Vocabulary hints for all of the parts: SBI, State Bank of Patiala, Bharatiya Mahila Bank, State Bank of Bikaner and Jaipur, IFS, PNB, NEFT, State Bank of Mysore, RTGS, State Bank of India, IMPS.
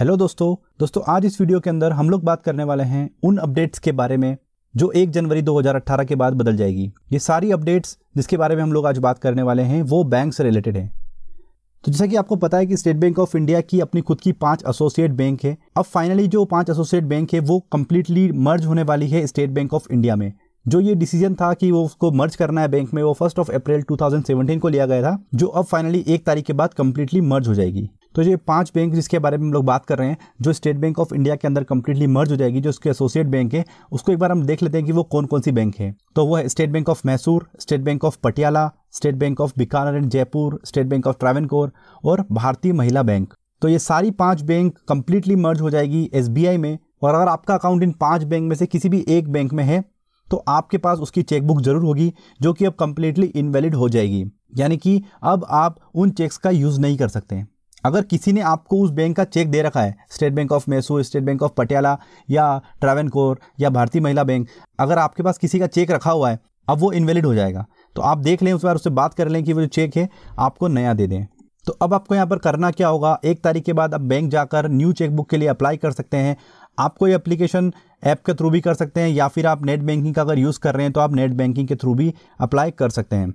Hello दोस्तों आज इस वीडियो के अंदर हम लोग बात करने वाले हैं उन अपडेट्स के बारे में जो 1 जनवरी 2018 के बाद बदल जाएगी। ये सारी अपडेट्स जिसके बारे में हम लोग आज बात करने वाले हैं वो बैंक से रिलेटेड हैं। तो जैसा कि आपको पता है कि स्टेट बैंक ऑफ इंडिया की अपनी खुद की 5 एसोसिएट बैंक है। अब फाइनली जो 5 एसोसिएट बैंक है वो कम्प्लीटली मर्ज होने वाली है स्टेट बैंक ऑफ इंडिया में। जो ये डिसीजन था कि वो उसको मर्ज करना है बैंक में, वो 1 अप्रैल 2017 को लिया गया था, जो अब फाइनली 1 तारीख के बाद कम्प्लीटली मर्ज हो जाएगी। तो ये 5 बैंक जिसके बारे में हम लोग बात कर रहे हैं जो स्टेट बैंक ऑफ इंडिया के अंदर कम्प्लीटली मर्ज हो जाएगी, जो उसके एसोसिएट बैंक है, उसको एक बार हम देख लेते हैं कि वो कौन कौन सी बैंक है। तो वो है State Bank of Mysore, State Bank of Patiala, State Bank of Bikaner and Jaipur, State Bank of Travancore और भारतीय महिला बैंक। तो ये सारी 5 बैंक कम्प्लीटली मर्ज हो जाएगी SBI में। और अगर आपका अकाउंट इन 5 बैंक में से किसी भी एक बैंक में है तो आपके पास उसकी चेकबुक जरूर होगी, जो कि अब कम्प्लीटली इनवैलिड हो जाएगी, यानी कि अब आप उन चेक्स का यूज़ नहीं कर सकते। अगर किसी ने आपको उस बैंक का चेक दे रखा है, State Bank of Mysore, State Bank of Patiala या ट्रावनकोर या भारतीय महिला बैंक, अगर आपके पास किसी का चेक रखा हुआ है अब वो इनवैलिड हो जाएगा। तो आप देख लें, उस बार उससे बात कर लें कि वो जो चेक है आपको नया दे दें। तो अब आपको यहाँ पर करना क्या होगा, 1 तारीख के बाद आप बैंक जाकर न्यू चेकबुक के लिए अप्लाई कर सकते हैं। आपको ये एप्लीकेशन ऐप के थ्रू भी कर सकते हैं, या फिर आप नेट बैंकिंग का अगर यूज़ कर रहे हैं तो आप नेट बैंकिंग के थ्रू भी अप्लाई कर सकते हैं।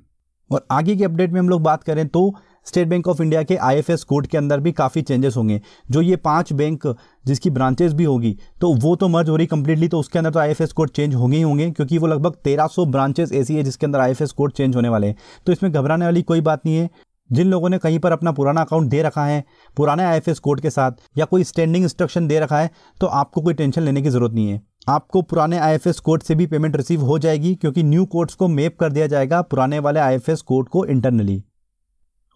और आगे की अपडेट में हम लोग बात करें तो स्टेट बैंक ऑफ इंडिया के IFS कोड के अंदर भी काफ़ी चेंजेस होंगे। जो ये 5 बैंक जिसकी ब्रांचेस भी होगी तो वो तो मर्ज हो रही कम्प्लीटली, तो उसके अंदर तो IFS कोड चेंज होंगे ही होंगे, क्योंकि वो लगभग 1300 ब्रांचेस ऐसी है जिसके अंदर IFS कोड चेंज होने वाले हैं। तो इसमें घबराने वाली कोई बात नहीं है। जिन लोगों ने कहीं पर अपना पुराना अकाउंट दे रखा है पुराने IFS कोड के साथ, या कोई स्टैंडिंग इंस्ट्रक्शन दे रखा है, तो आपको कोई टेंशन लेने की ज़रूरत नहीं है। आपको पुराने IFS कोड से भी पेमेंट रिसीव हो जाएगी, क्योंकि न्यू कोड्स को मैप कर दिया जाएगा पुराने वाले IFS कोड को इंटरनली।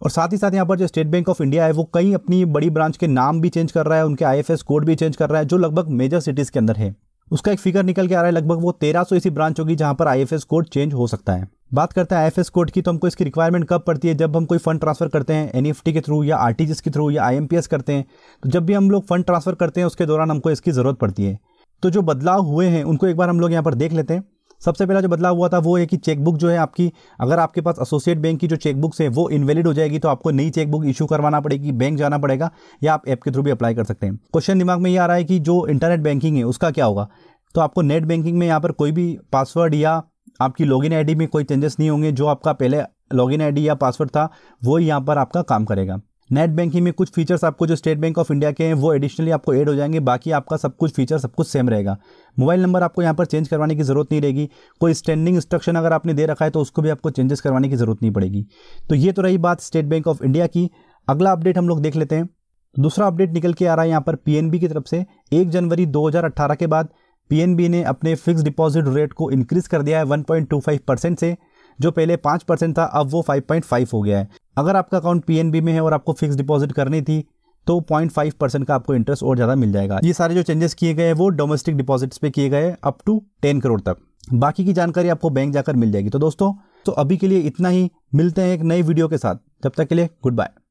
और साथ ही साथ यहाँ पर जो स्टेट बैंक ऑफ इंडिया है वो कई अपनी बड़ी ब्रांच के नाम भी चेंज कर रहा है, उनके IFS कोड भी चेंज कर रहा है, जो लगभग मेजर सिटीज़ के अंदर है। उसका एक फिगर निकल के आ रहा है, लगभग वो 1300 ऐसी ब्रांच होगी जहाँ पर IFS कोड चेंज हो सकता है। बात करते हैं IFS कोड की, तो हमको इसकी रिक्वायरमेंट कब पड़ती है, जब हम कोई फंड ट्रांसफर करते हैं NEFT के थ्रू या RTGS के थ्रू या IMPS करते हैं। तो जब भी हम लोग फंड ट्रांसफर करते हैं उसके दौरान हमको इसकी ज़रूरत पड़ती है। तो जो बदलाव हुए हैं उनको एक बार हम लोग यहाँ पर देख लेते हैं। सबसे पहला जो बदलाव हुआ था वो है कि चेकबुक जो है आपकी, अगर आपके पास एसोसिएट बैंक की जो चेकबुक्स है वो इनवैलिड हो जाएगी, तो आपको नई चेकबुक इशू करवाना पड़ेगी, बैंक जाना पड़ेगा, या आप ऐप के थ्रू भी अप्लाई कर सकते हैं। क्वेश्चन दिमाग में ये आ रहा है कि जो इंटरनेट बैंकिंग है उसका क्या होगा। तो आपको नेट बैंकिंग में यहाँ पर कोई भी पासवर्ड या आपकी लॉगिन आईडी में कोई चेंजेस नहीं होंगे। जो आपका पहले लॉगिन आईडी या पासवर्ड था वो यहाँ पर आपका काम करेगा। नेट बैंकिंग में कुछ फीचर्स आपको जो स्टेट बैंक ऑफ इंडिया के हैं वो एडिशनली आपको ऐड हो जाएंगे, बाकी आपका सब कुछ फीचर सब कुछ सेम रहेगा। मोबाइल नंबर आपको यहाँ पर चेंज करवाने की ज़रूरत नहीं रहेगी। कोई स्टैंडिंग इंस्ट्रक्शन अगर आपने दे रखा है तो उसको भी आपको चेंजेस करवाने की ज़रूरत नहीं पड़ेगी। तो ये तो रही बात स्टेट बैंक ऑफ इंडिया की। अगला अपडेट हम लोग देख लेते हैं। दूसरा अपडेट निकल के आ रहा है यहाँ पर PNB की तरफ से। 1 जनवरी 2018 के बाद PNB ने अपने फिक्स डिपॉजिट रेट को इंक्रीज़ कर दिया है 1.25% से। जो पहले 5% था अब वो 5.5 हो गया है। अगर आपका अकाउंट PNB में है और आपको फिक्स डिपॉजिट करनी थी तो 0.5% का आपको इंटरेस्ट और ज़्यादा मिल जाएगा। ये सारे जो चेंजेस किए गए हैं वो डोमेस्टिक डिपॉजिट्स पे किए गए अप टू 10 करोड़ तक। बाकी की जानकारी आपको बैंक जाकर मिल जाएगी। तो दोस्तों अभी के लिए इतना ही। मिलते हैं एक नई वीडियो के साथ, तब तक के लिए गुड बाय।